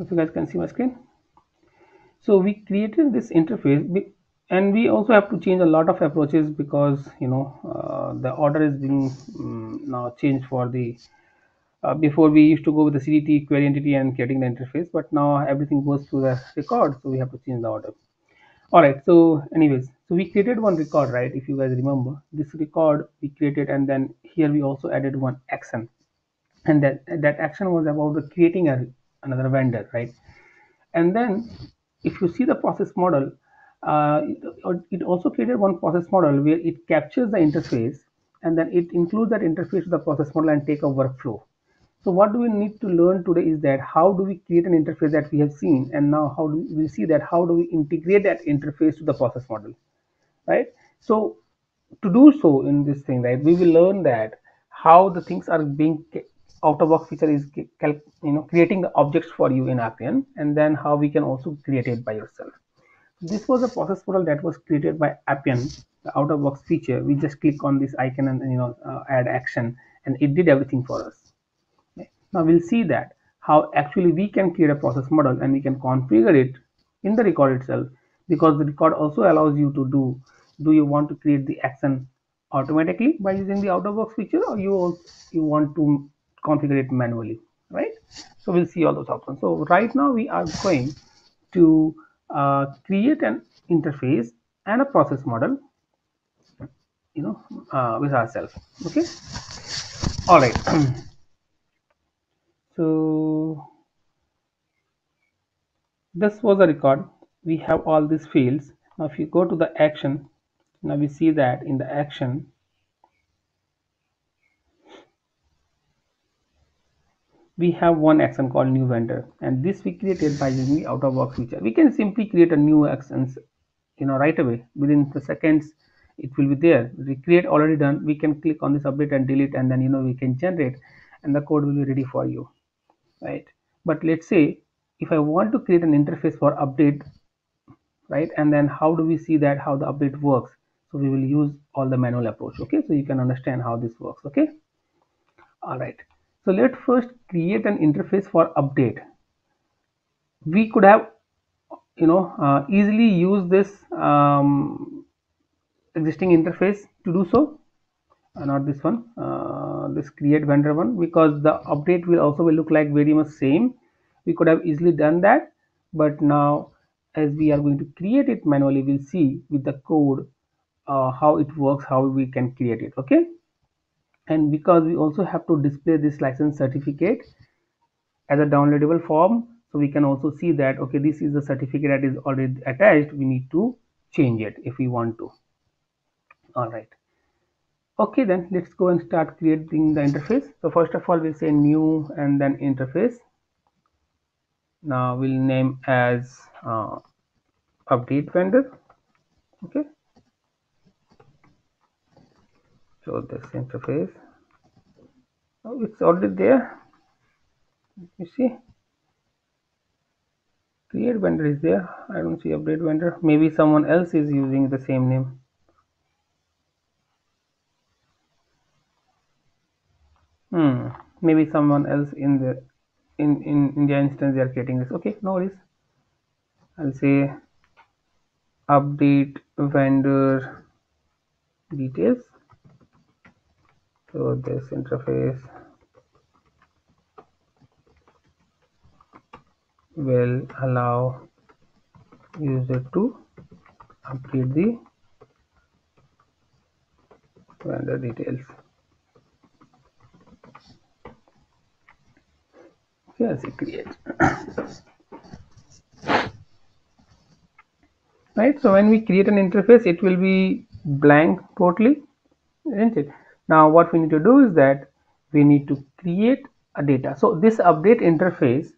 if you guys can see my screen. So we created this interface, and we also have to change a lot of approaches because you know the order is being now changed for the before we used to go with the CDT query entity and getting the interface, but now everything goes through the record, so we have to change the order. All right, so anyways, so we created one record, right? If you guys remember, this record we created, and then here we also added one action, and that action was about creating another vendor, right? And then if you see the process model, it also created one process model where it captures the interface, and then it includes that interface to the process model and take a workflow. So what do we need to learn today is that how do we create an interface that we have seen, and now how do we see that, how do we integrate that interface to the process model, right? So to do so in this thing, right, we will learn that how the things are being out of box feature is creating the objects for you in Appian, and then how we can also create it by yourself. This was a process model that was created by Appian, the out of box feature. We just click on this icon and add action, and it did everything for us. Now we'll see that how actually we can create a process model and we can configure it in the record itself, because the record also allows you to do you want to create the action automatically by using the out of box feature, or you want to configure it manually, right? So we'll see all those options. So right now we are going to create an interface and a process model, with ourselves. Okay. All right. So this was a record. We have all these fields. Now if you go to the action, now we see that in the action we have one action called new vendor, and this we created by using the out of box feature. We can simply create a new action, right away within the seconds. It will be there. We create already done. We can click on this update and delete, and then we can generate, and the code will be ready for you. Right, but let's say if I want to create an interface for update, right, and then how do we see that how the update works? So we will use all the manual approach, okay, so you can understand how this works, okay. All right, so let's first create an interface for update. We could have easily used this existing interface to do so, not this one, this create vendor one, because the update will also look like very much same. We could have easily done that, but now as we are going to create it manually, we'll see with the code how it works, how we can create it, okay. And because we also have to display this license certificate as a downloadable form, so we can also see that okay, this is the certificate that is already attached. We need to change it if we want to. All right. Okay, then let's go and start creating the interface. So first of all, we'll say new and then interface. Now we'll name as update vendor. Okay. So this interface, oh, it's already there. You see, create vendor is there. I don't see update vendor. Maybe someone else is using the same name. Maybe someone else in their instance they are creating this. Okay, no worries. I'll say update vendor details. So this interface will allow user to update the vendor details. Yes, it creates. Right, so when we create an interface, it will be blank totally, isn't it? Now what we need to do is that we need to create a data. So this update interface,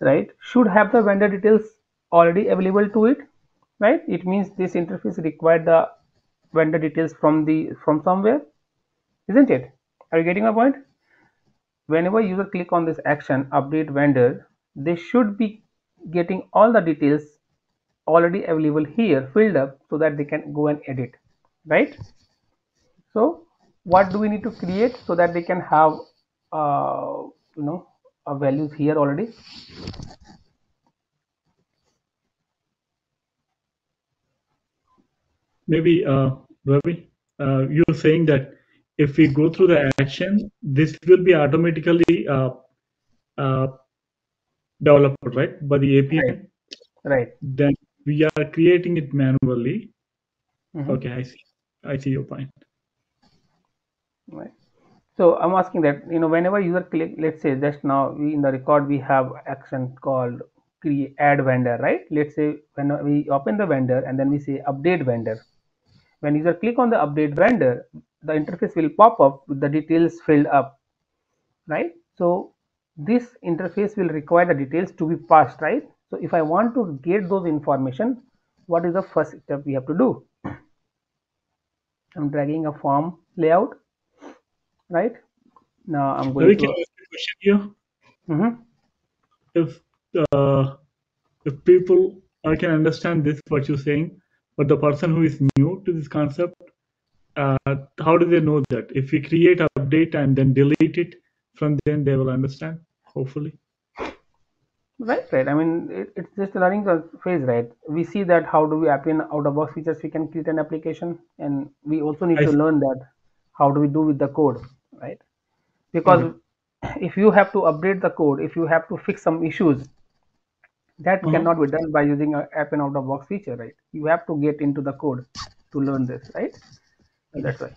right, should have the vendor details already available to it, right? It means this interface required the vendor details from somewhere, isn't it? Are you getting my point? Whenever user click on this action update vendor, they should be getting all the details already available here filled up, so that they can go and edit, right? So what do we need to create so that they can have values here already? Maybe Ravi, you're saying that if we go through the action, this will be automatically developed, right, by the API. Right. Then we are creating it manually. Okay, I see your point. Right. So I'm asking that, you know, whenever user click, let's say just now in the record we have action called create add vendor, right? Let's say when we open the vendor and then we say update vendor. When user click on the update vendor, the interface will pop up with the details filled up, right? So this interface will require the details to be passed, right? So if I want to get those information, what is the first step we have to do? I'm dragging a form layout. Right now, I'm going to ask a question here. If people, I can understand this what you're saying, but the person who is new to this concept, how do they know that? If we create update and then delete it, from then they will understand, hopefully. Right. I mean, it's just a learning phase, right? We see that how do we Appian out-of-box features we can create an application, and we also need to learn that how do we do with the code. Right, because if you have to update the code, if you have to fix some issues, that cannot be done by using an Appian out-of-box feature, right? You have to get into the code to learn this, right? That's right.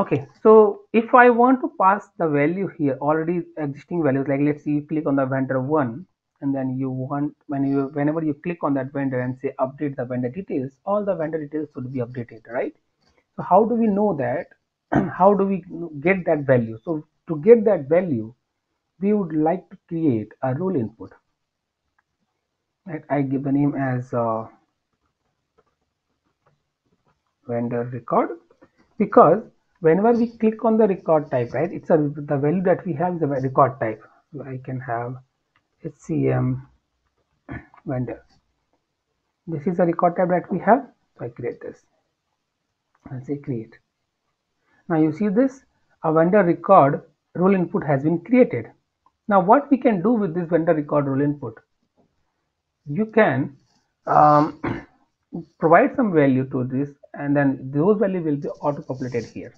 Okay, so if I want to pass the value here, already existing values, like let's see, you click on the vendor one, and then you want, whenever you click on that vendor and say update the vendor details, all the vendor details should be updated, right? So how do we know that? How do we get that value? So to get that value, we would like to create a role input. Right, I give the name as vendor record, because whenever we click on the record type, right, it's the value that we have is the record type. So I can have HCM vendor. This is a record type that we have. So I create this. I'll say create. Now you see this, a vendor record role input has been created. Now what we can do with this vendor record role input? You can provide some value to this, and then those value will be auto populated here.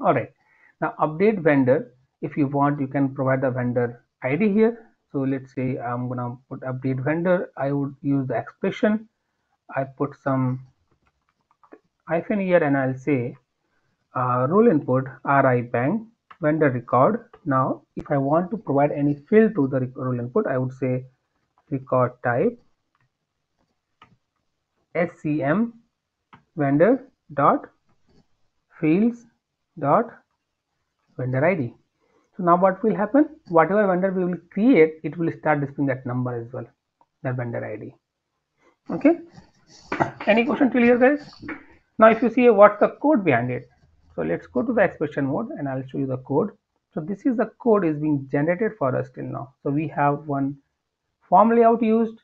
All right. Now update vendor. If you want, you can provide the vendor ID here. So let's say I'm gonna put update vendor. I would use the expression. I put some hyphen here, and I'll say role input RI bang vendor record. Now if I want to provide any field to the role input, I would say record type SCM vendor dot fields dot vendor ID. So now what will happen? Whatever vendor we will create, it will start displaying that number as well, the vendor ID. Okay. Any question till here, guys? Now if you see what's the code behind it, so let's go to the expression mode and I'll show you the code. So this is the code is being generated for us till now. So we have one form layout used,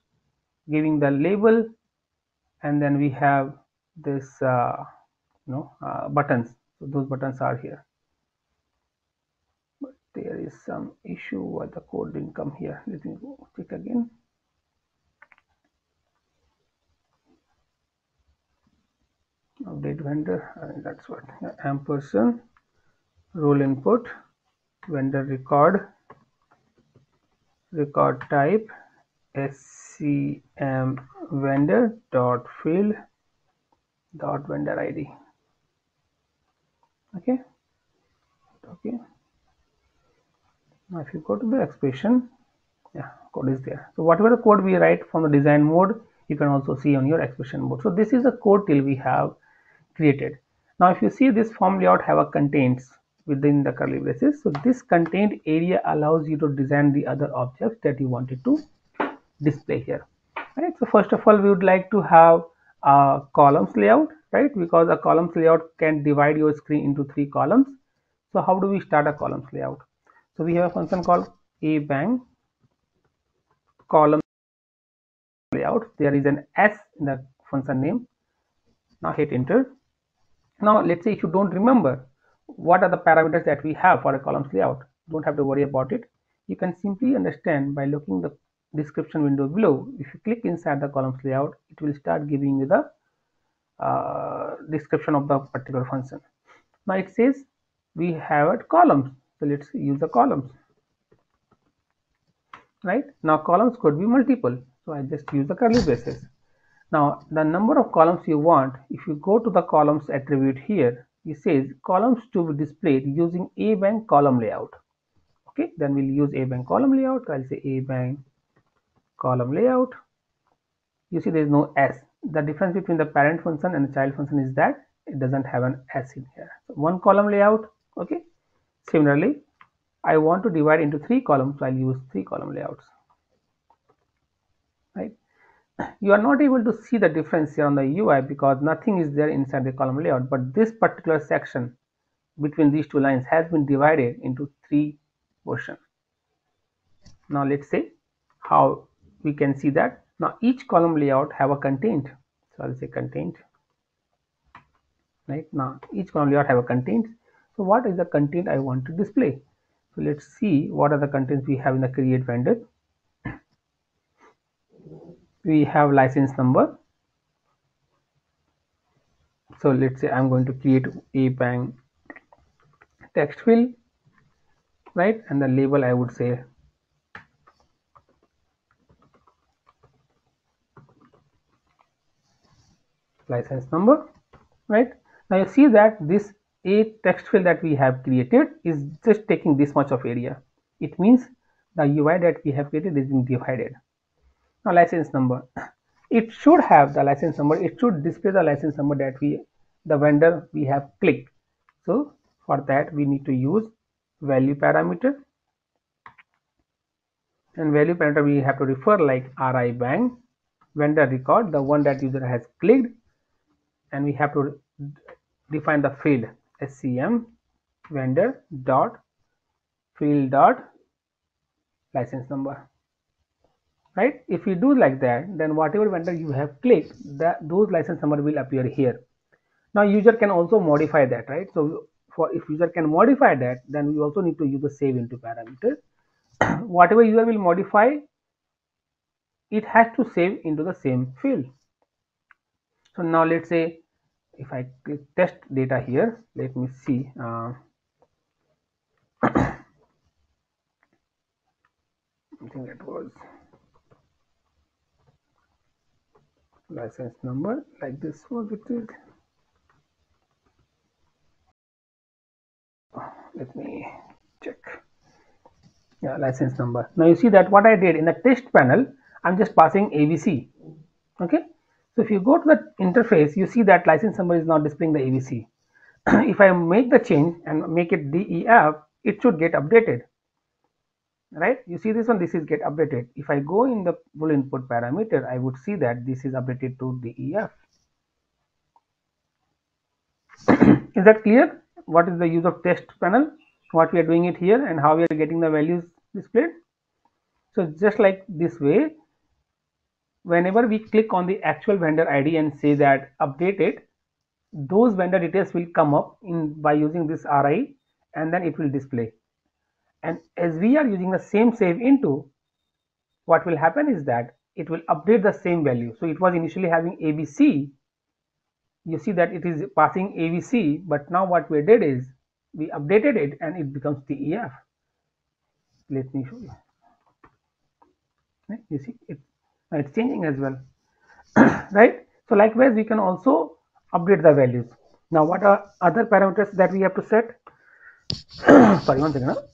giving the label, and then we have this buttons. So those buttons are here, but there is some issue where the code didn't come here. Let me go check again. Update vendor, and that's what ampersand role input vendor record type SCM vendor dot field dot vendor ID. Okay. Now if you go to the expression, code is there. So whatever code we write from the design mode, you can also see on your expression mode. So this is the code till we have created. Now if you see, this form layout have a contains within the curly braces. So this contained area allows you to design the other objects that you wanted to display here. Right. So first of all, we would like to have a columns layout, right? Because a columns layout can divide your screen into three columns. So how do we start a columns layout? So we have a function called abang column layout. There is an S in the function name. Now hit enter. Now let's say if you don't remember what are the parameters that we have for a columns layout, don't have to worry about it. You can simply understand by looking the description window below. If you click inside the columns layout, it will start giving you the description of the particular function. Now it says we have a columns, so let's use the columns. Right now columns could be multiple, so I just use the curly braces. Now the number of columns you want, if you go to the columns attribute here, it says columns to be displayed using A bank column layout. Okay, then we'll use A bank column layout. I'll say A bank column layout. You see there is no S. The difference between the parent function and the child function is that it doesn't have an S in here. So one column layout. Okay, similarly I want to divide into three columns, so I'll use three column layouts. Right, you are not able to see the difference here on the UI because nothing is there inside the column layout, but this particular section between these two lines has been divided into three portions. Now let's say how we can see that. Now each column layout have a content, so I'll say content. Right, now each column layout have a content. So what is the content I want to display? So let's see what are the contents we have in the create vendor. We have license number. So let's say I'm going to create a bang text field, right? And the label I would say license number, right? Now you see that this a text field that we have created is just taking this much of area. It means the UI that we have created is being divided. Now license number, it should have the license number, it should display the license number that the vendor have clicked. So for that we need to use value parameter, and value parameter we have to refer like RI bang vendor record, the one that user has clicked, and we have to define the field SCM vendor dot field dot license number. Right, if you do like that, then whatever vendor you have clicked, those license number will appear here. Now user can also modify that, right? So if user can modify that, then we also need to use the save into parameter. Whatever user will modify, it has to save into the same field. So now let's say if I click test data here, let me see. I think that was license number, like this was it. Let me check. Yeah, license number. Now you see that what I did in the test panel, I'm just passing ABC. Okay. So if you go to the interface, you see that license number is not displaying the ABC. If I make the change and make it DEF, it should get updated. Right? You see this one, this is get updated. If I go in the full input parameter, I would see that this is updated to DEF. Is that clear? What is the use of test panel? What we are doing it here and how we are getting the values displayed. So just like this way, whenever we click on the actual vendor ID and say that update it, those vendor details will come up by using this RI, and then it will display. And as we are using the same save into, what will happen is that it will update the same value. So it was initially having ABC. You see that it is passing ABC, but now what we did is we updated it and it becomes DEF. Let me show you. You see it. It's changing as well. Right, so likewise we can also update the values. Now what are other parameters that we have to set? Sorry, one second. Huh?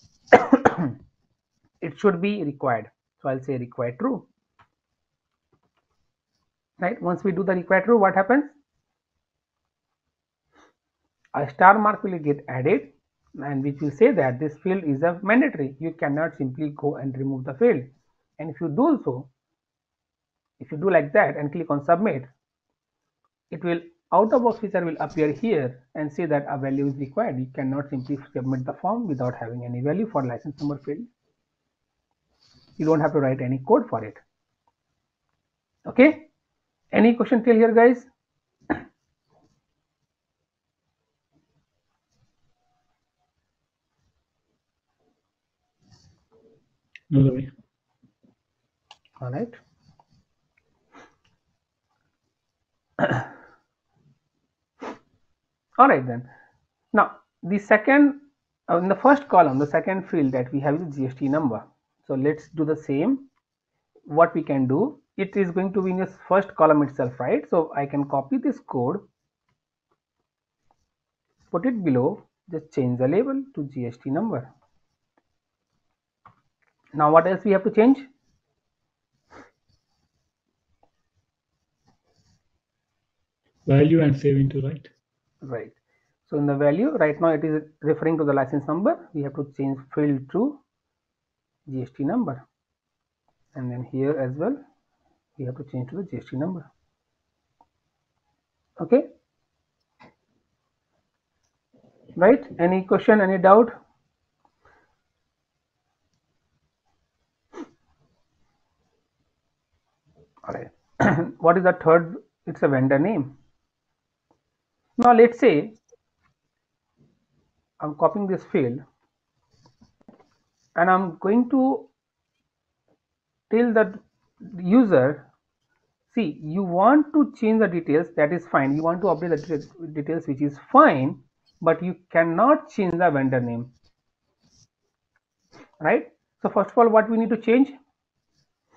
It should be required, so I'll say required true. Right, once we do the required true, what happens? A star mark will get added, and which will say that this field is a mandatory. You cannot simply go and remove the field. And if you do so, if you do like that and click on submit, it will out of box feature will appear here and say that a value is required. You cannot simply submit the form without having any value for license number field. You don't have to write any code for it. Okay, any question till here, guys? No. All right. Alright then. Now the second, in the first column, the second field that we have is GST number. So let's do the same. What we can do, it is going to be in this first column itself, right? So I can copy this code, put it below, just change the label to GST number. Now what else we have to change? Value and saving to right. Right. So in the value, right now it is referring to the license number. We have to change field to GST number. And then here as well, we have to change to the GST number. Okay. Right. Any question, any doubt? All right. What is the third? It's a vendor name. Now let's say I'm copying this field and I'm going to tell the user, see, you want to change the details, that is fine. You want to update the details, which is fine, but you cannot change the vendor name, right? So first of all, what we need to change?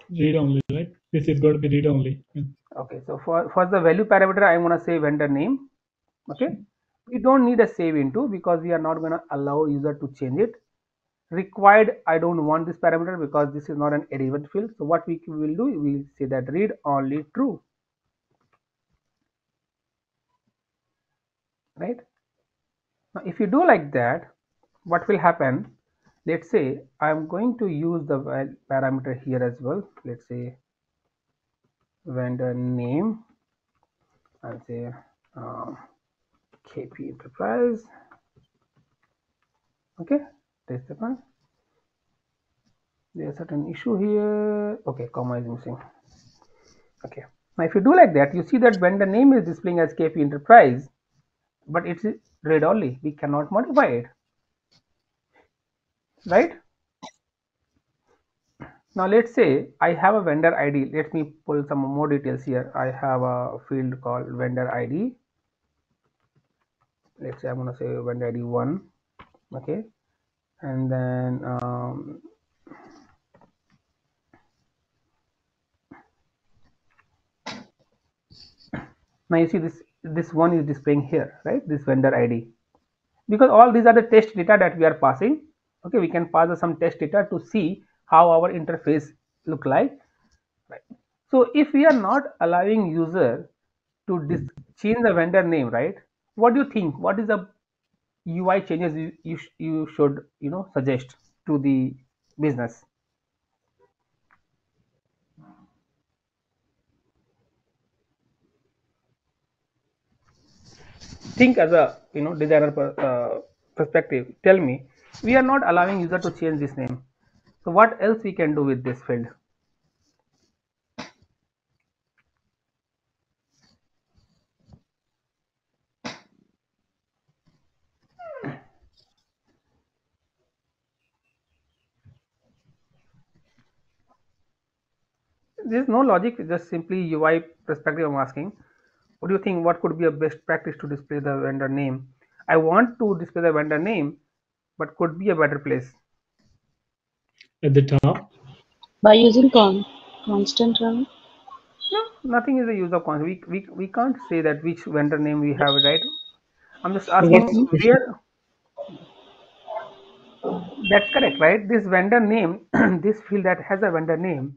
Read only, right? This is going to be read only. Okay, so for the value parameter, I'm going to say vendor name. Okay, we don't need a save into because we are not going to allow user to change it. Required, I don't want this parameter because this is not an irrelevant field. So what we will do, we will say that read only true, right? Now if you do like that, what will happen? Let's say I'm going to use the parameter here as well. Let's say vendor name. I'll say KP Enterprise. Okay, that's the one. There's a certain issue here. Okay, comma is missing. Okay, now if you do like that, you see that vendor name is displaying as KP Enterprise, but it's read only. We cannot modify it. Right. Now let's say I have a vendor ID. Let me pull some more details here. I have a field called vendor ID. Let's say I'm going to say vendor ID 1. Okay, and then now you see this one is displaying here, right? This vendor ID, because all these are the test data that we are passing. Okay, we can pass some test data to see how our interface look like, right? So if we are not allowing user to change the vendor name, right? What do you think? What is the UI changes you should suggest to the business? Think as a designer perspective. Tell me. We are not allowing user to change this name. So what else we can do with this field? There is no logic, just simply UI perspective I'm asking. What do you think? What could be a best practice to display the vendor name? I want to display the vendor name, but could be a better place at the top by using constant run. No, nothing is a use of constant. We can't say that which vendor name we have, right? I'm just asking where. That's correct, right? This vendor name, this field that has a vendor name.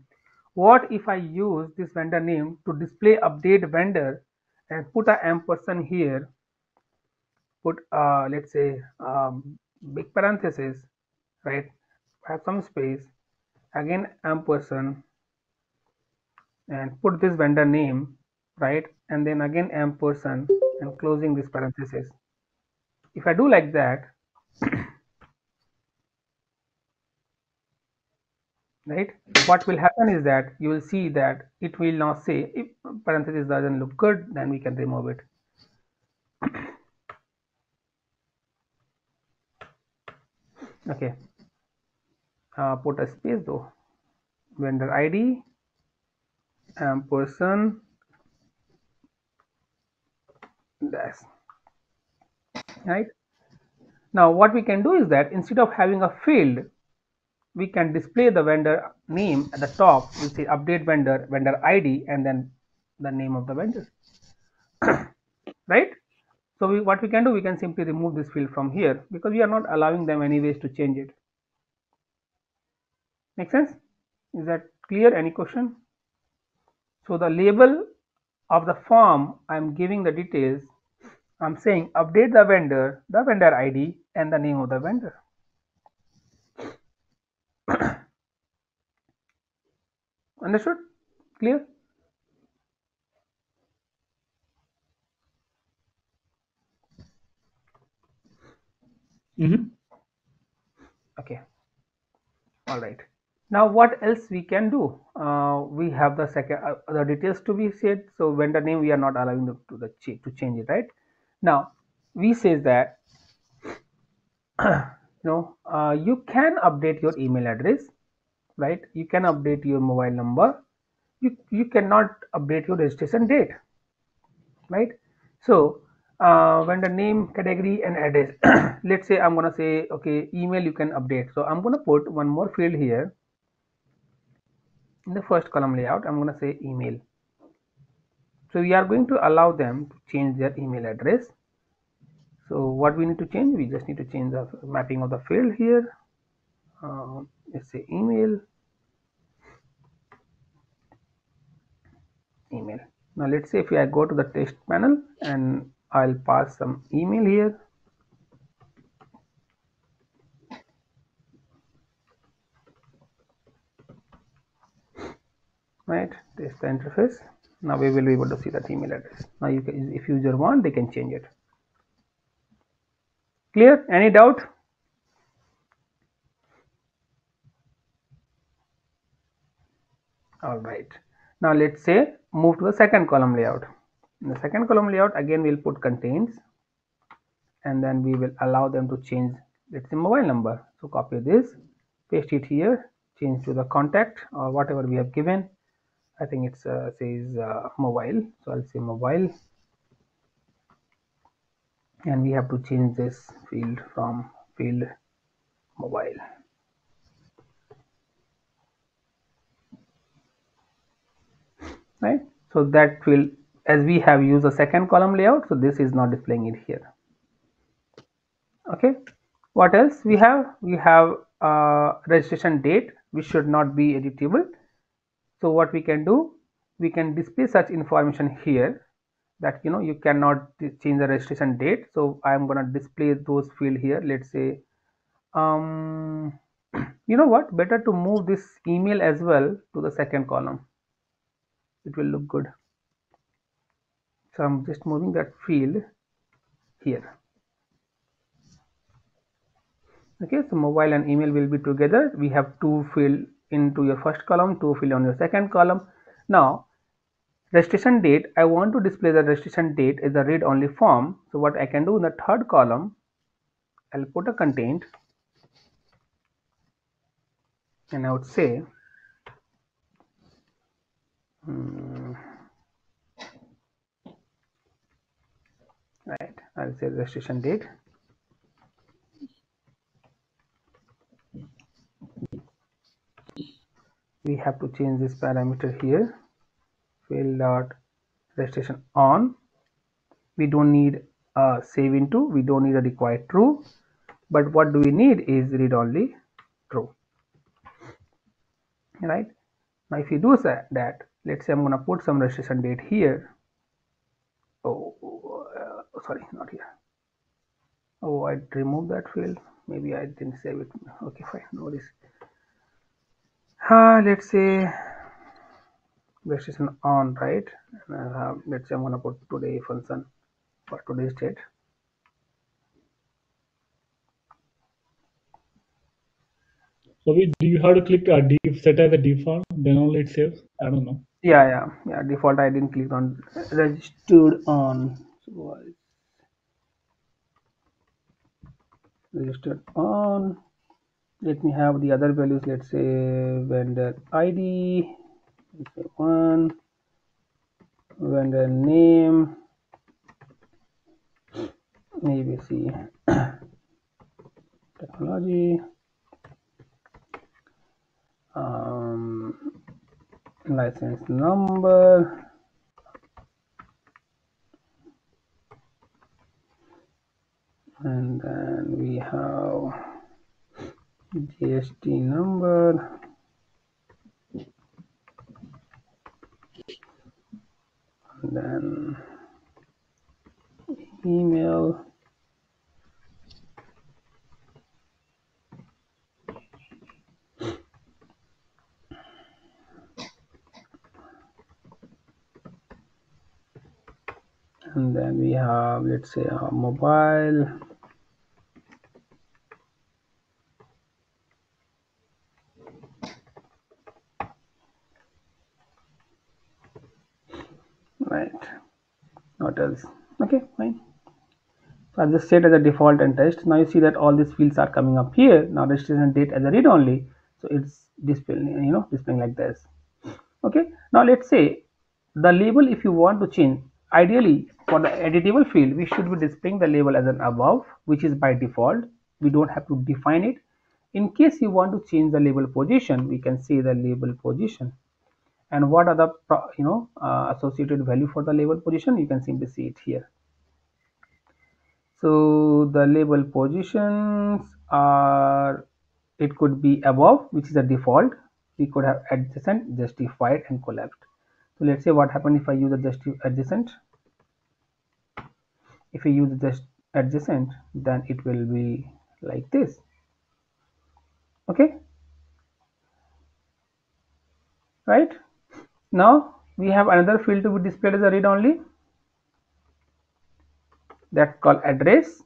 What if I use this vendor name to display update vendor and put a ampersand here? Put let's say. Big parenthesis, right? Have some space, again ampersand, and put this vendor name, right? And then again ampersand and closing this parenthesis. If I do like that, right, what will happen is that you will see that it will now say, if parenthesis doesn't look good, then we can remove it. Okay, put a space though, vendor ID, ampersand, dash. right? Now what we can do is that instead of having a field, we can display the vendor name at the top. We say update vendor, vendor ID, and then the name of the vendor, right? So what we can do, we can simply remove this field from here because we are not allowing them anyways to change it. Make sense? Is that clear? Any question? So the label of the form, I am giving the details. I am saying update the vendor ID, and the name of the vendor. Understood? Clear? Okay. All right. Now what else we can do? We have the second the details to be said. So vendor name, we are not allowing them to change it, right? Now we say that you can update your email address, right? You can update your mobile number. You cannot update your registration date, right? So vendor name, category, and address. Let's say I'm gonna say, okay, email you can update. So I'm gonna put one more field here in the first column layout. I'm gonna say email. So we are going to allow them to change their email address. So what we need to change, we just need to change the mapping of the field here. Let's say email. Now let's say if I go to the text panel and I'll pass some email here. Right, this is the interface. Now we will be able to see that email address. Now you can, if user want, they can change it. Clear? Any doubt? All right. Now let's say move to the second column layout. In the second column layout, again we'll put contains, and then we will allow them to change, let's say, mobile number. So copy this, paste it here, change to the contact or whatever we have given. I think it says mobile, so I'll say mobile, and we have to change this field from field mobile. Right, so that will, as we have used the second column layout, so this is not displaying it here. Okay, what else we have? We have registration date, which should not be editable. So what we can do, we can display such information here that you cannot change the registration date. So I am gonna display those fields here. Let's say, you know what? Better to move this email as well to the second column. It will look good. So I'm just moving that field here. Okay, so mobile and email will be together. We have two fields into your first column, two fields on your second column. Now, registration date, I want to display the registration date as a read-only form. So what I can do in the third column, I'll put a content, and I would say, right, I'll say registration date, we have to change this parameter here, field dot registration on. We don't need a save into, we don't need a required true, but what do we need is read only true, right? Now if you do that, let's say I'm going to put some registration date here. Sorry, not here. Oh, I removed that field. Maybe I didn't save it. Okay, fine. No worries. Let's say registration on, right? And, let's say I'm going to put today function for today's date. So do you have to click set as a default, then only it saves? I don't know. Yeah. Default, I didn't click on registered on. So registered on. Let me have the other values. Let's say vendor ID, let's say 1, vendor name, ABC technology, license number, and then we have GST number, and then email, and then we have, let's say, our mobile, right? What else? Okay, fine. So I just set as a default and test. Now you see that all these fields are coming up here. Now registration date as a read only, so it's displaying, you know, displaying like this. Okay. Now let's say the label, if you want to change, ideally for the editable field, we should be displaying the label as an above, which is by default. We don't have to define it. In case you want to change the label position, we can say the label position. And what are the, you know, associated value for the label position? You can simply see it here. So the label positions are, it could be above, which is a default. We could have adjacent, justified, and collapsed. So let's say what happened if I use the adjacent. If you use the adjacent, then it will be like this. Okay, right? Now we have another field to be displayed as a read only. That's called address.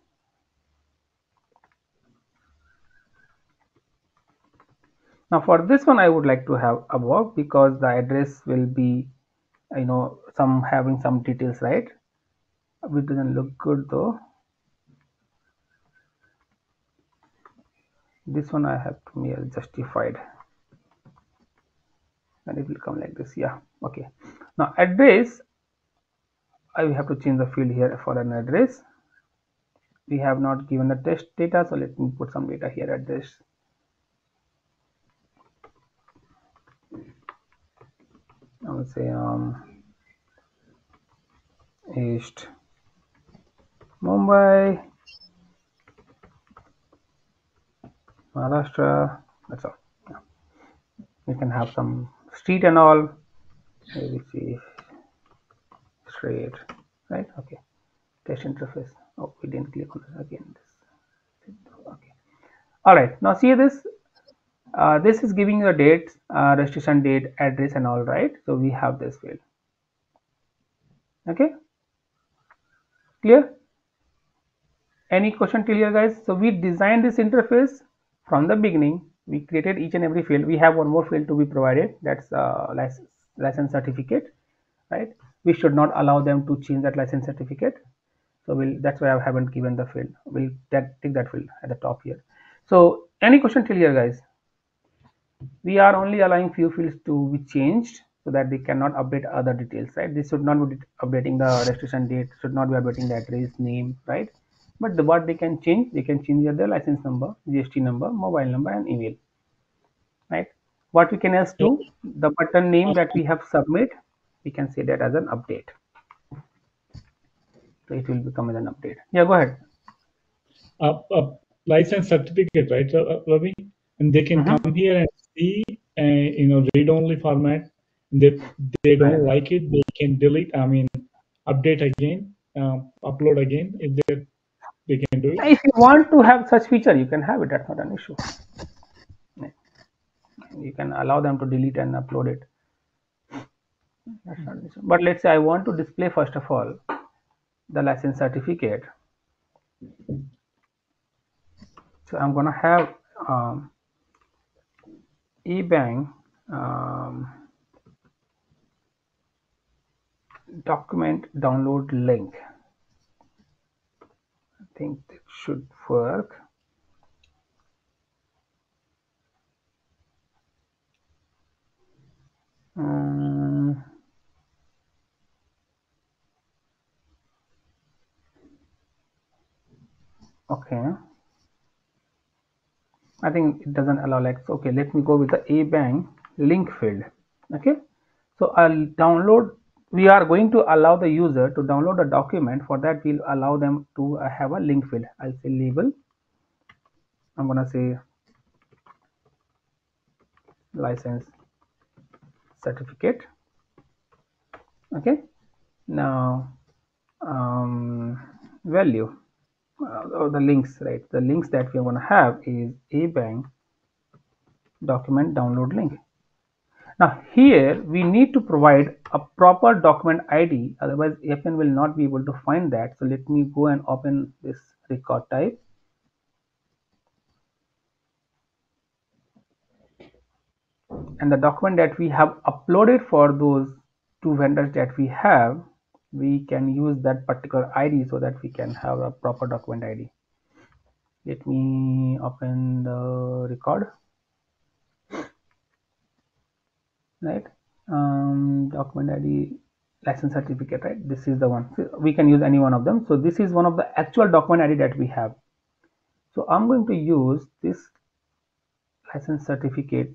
Now for this one I would like to have above, because the address will be, you know, some having some details, right? It doesn't look good though. This one I have to make justified, and it will come like this. Yeah, okay. Now address, I will have to change the field here for an address. We have not given the test data, so let me put some data here. Address. I will say East Mumbai, Maharashtra. That's all. Yeah. We can have some street and all. Maybe see straight, right? Okay. Test interface. Oh, we didn't click on it again. Okay. All right. Now see this. This is giving you a date, registration date, address, and all, right? So we have this field. Okay, clear? Any question till here, guys? So we designed this interface from the beginning. We created each and every field. We have one more field to be provided. That's license certificate, right? We should not allow them to change that license certificate. So that's why I haven't given the field. We'll take that field at the top here. So any question till here, guys? We are only allowing few fields to be changed so that they cannot update other details, right? This should not be updating the registration date, should not be updating the address, name, right? But what they can change their license number, GST number, mobile number, and email, right? What we can else do, the button name that we have submit, we can say that as an update. So it will become as an update. Yeah, go ahead. License certificate, right, Ravi? And they can come here and see, you know, read-only format. They don't like it, they can delete. I mean, update again, upload again. If they can do it. If you want to have such feature, you can have it. That's not an issue. You can allow them to delete and upload it. That's not an issue. But let's say I want to display first of all the license certificate. So I'm gonna have eBank document download link. I think that should work. Okay, I think it doesn't allow like, okay, let me go with the abang link field. Okay, so I'll download. We are going to allow the user to download a document. For that, we'll allow them to have a link field. I'll say label. I'm gonna say license certificate. Okay, now value or the links, right? The links that we're gonna have is abang document download link. Now here we need to provide a proper document ID, otherwise Appian will not be able to find that. So let me go and open this record type. And the document that we have uploaded for those two vendors that we have, we can use that particular ID so that we can have a proper document ID. Let me open the record. Right, document ID, license certificate, right? This is the one. So we can use any one of them. So this is one of the actual document ID that we have. So I'm going to use this license certificate.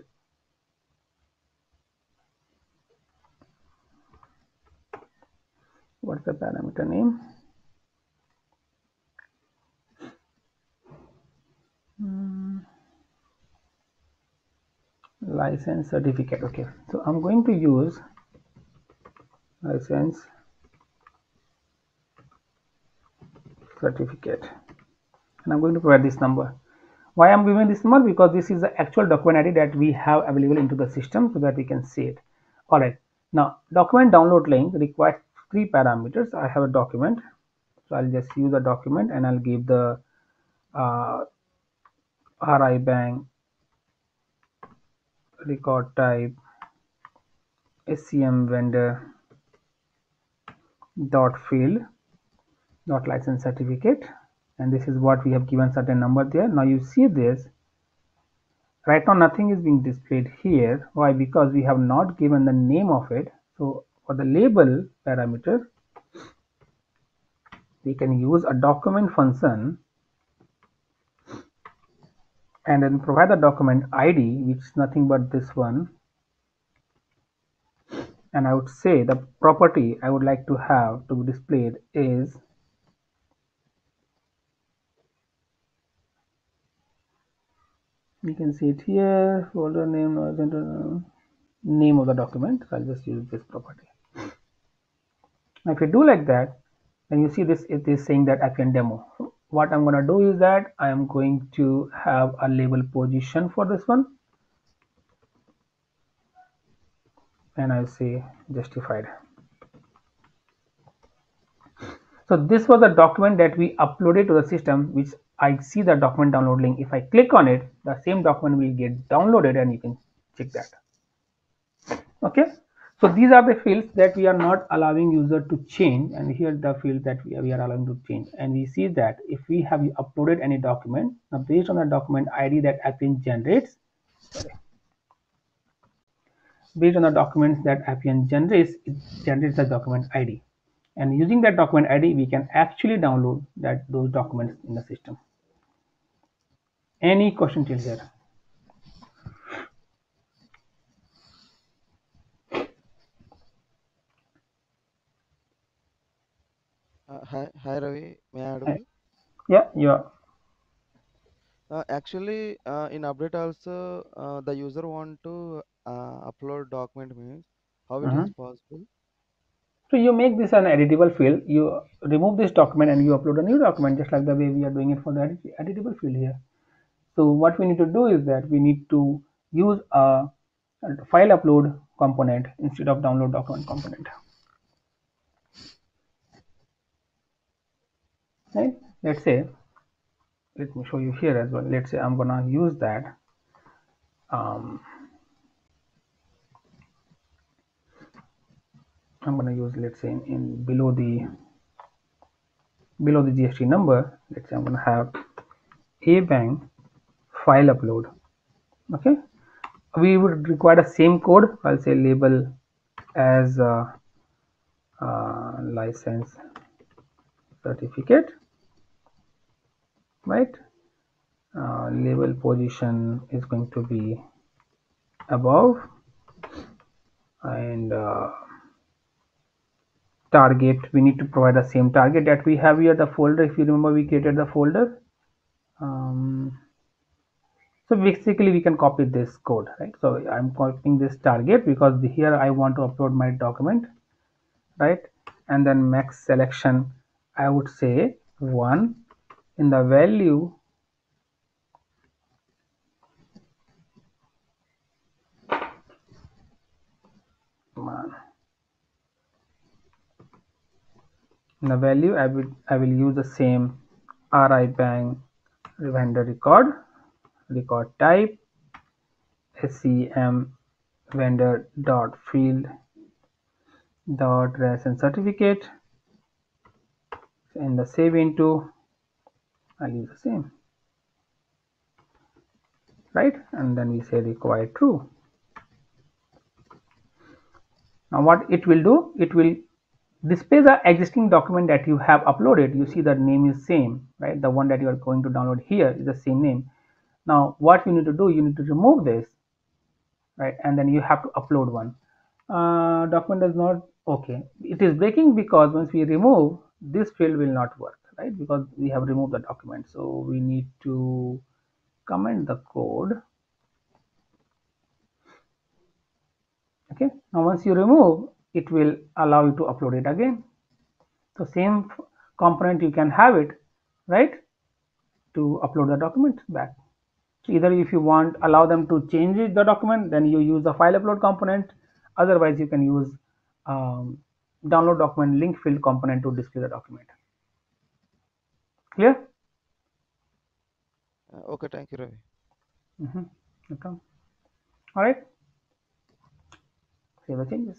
What's the parameter name? License certificate. Okay, so I'm going to use license certificate and I'm going to provide this number. Why I'm giving this number? Because this is the actual document ID that we have available into the system so that we can see it. All right, now document download link requires three parameters. I have a document, so I'll just use a document and I'll give the RIBang record type SCM vendor dot field dot license certificate, and this is what we have given certain number there. Now you see this right now nothing is being displayed here. Why? Because we have not given the name of it. So for the label parameter we can use a document function and then provide the document ID, which is nothing but this one, and I would say the property I would like to have to be displayed is you can see it here, folder name, name of the document. So I'll just use this property. Now if you do like that, then you see this, it is saying that Appian demo. So what I'm gonna do is that I am going to have a label position for this one, and I'll say justified. So this was the document that we uploaded to the system, which I see the document download link. If I click on it, the same document will get downloaded and you can check that. Okay, so these are the fields that we are not allowing user to change, and here the field that we are allowing to change. And we see that if we have uploaded any document, now based on the document ID that Appian generates, based on the documents that Appian generates, it generates the document ID. And using that document ID, we can actually download those documents in the system. Any question till here? Hi Ravi, may I add on? Yeah, you are. Actually, in update also, the user want to upload document means how it is possible? So you make this an editable field, you remove this document and you upload a new document, just like the way we are doing it for the editable field here. So what we need to do is that we need to use a file upload component instead of download document component. Right, let's say, let me show you here as well. Let's say I'm gonna use that I'm gonna use, let's say, in below the GST number, let's say I'm gonna have abang file upload. Okay, we would require the same code. I'll say label as license certificate, right? Label position is going to be above, and target, we need to provide the same target that we have here, the folder. If you remember, we created the folder. So basically we can copy this code, right? So I'm copying this target because here I want to upload my document, right? And then max selection, I would say 1 in the value. The value I will use the same RIBang vendor record type SCM vendor dot field dot res and certificate, and the save into I'll use the same, right? And then we say require true. Now what it will do, it will display the existing document that you have uploaded. You see the name is same, right? The one that you are going to download here is the same name. Now what you need to do, you need to remove this, right? And then you have to upload one. Document is not okay, it is breaking because once we remove this field will not work, right? Because we have removed the document. So we need to comment the code. Okay, now once you remove, it will allow you to upload it again. So same component, you can have it, right, to upload the document back. So either if you want allow them to change it, the document, then you use the file upload component. Otherwise you can use download document link field component to display the document. Clear? Okay, thank you, Ravi. Okay. All right, save the changes.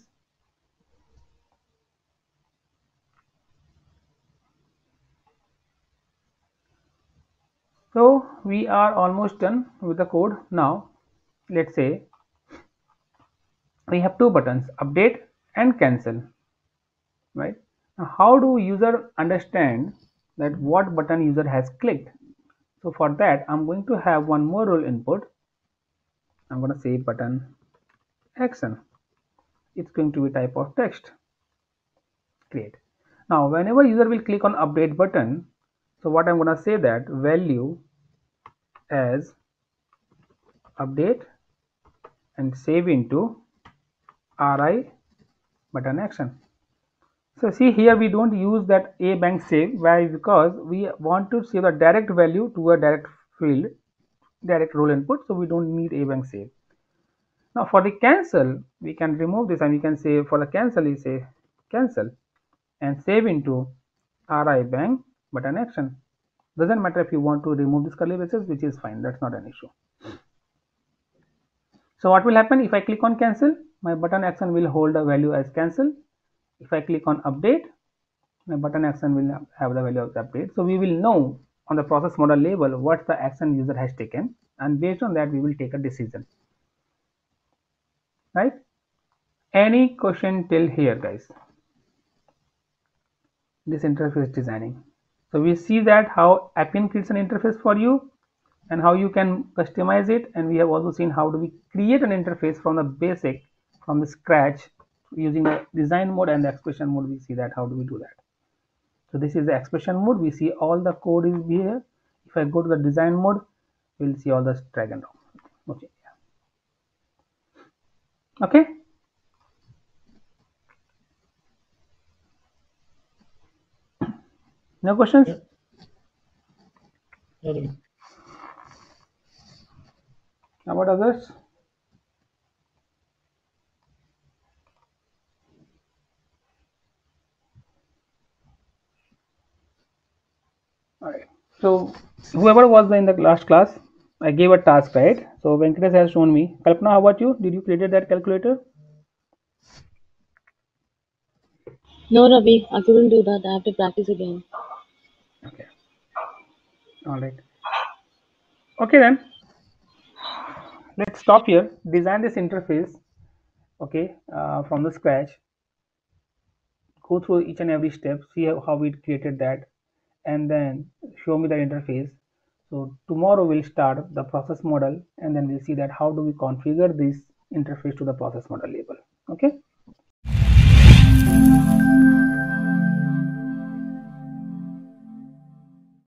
So we are almost done with the code. Now let's say we have two buttons, update and cancel, right? Now how do user understand that what button user has clicked? So for that I'm going to have one more role input. I'm going to say button action. It's going to be type of text, create. Now whenever user will click on update button, so what I'm going to say that value as update and save into RI button action. So see here we don't use that a bank save. Why? Because we want to save a direct value to a direct field, direct role input. So we don't need a bank save. Now for the cancel, we can remove this and we can say for the cancel, we say cancel and save into RI bank button action. Doesn't matter if you want to remove this curly braces, which is fine, that's not an issue. So what will happen if I click on cancel? My button action will hold the value as cancel. If I click on update, my button action will have the value of the update. So we will know on the process model label what the action user has taken, and based on that we will take a decision, right? Any question till here, guys? This interface designing. So we see that how Appian creates an interface for you and how you can customize it, and we have also seen how do we create an interface from the basic, from the scratch, using the design mode and the expression mode. We see that how do we do that. So this is the expression mode. We see all the code is here. If I go to the design mode, we'll see all the drag and drop. Okay. Okay. No questions? Yeah. How about others? All right. So whoever was in the last class, I gave a task, right? So Venkatesh has shown me. Kalpana, how about you? Did you create that calculator? No, Ravi, I couldn't do that. I have to practice again. Okay. All right. Okay, then let's stop here. Design this interface, okay, from the scratch. Go through each and every step, see how we created that, and then show me the interface. So tomorrow we'll start the process model, and then we'll see that how do we configure this interface to the process model label. Okay.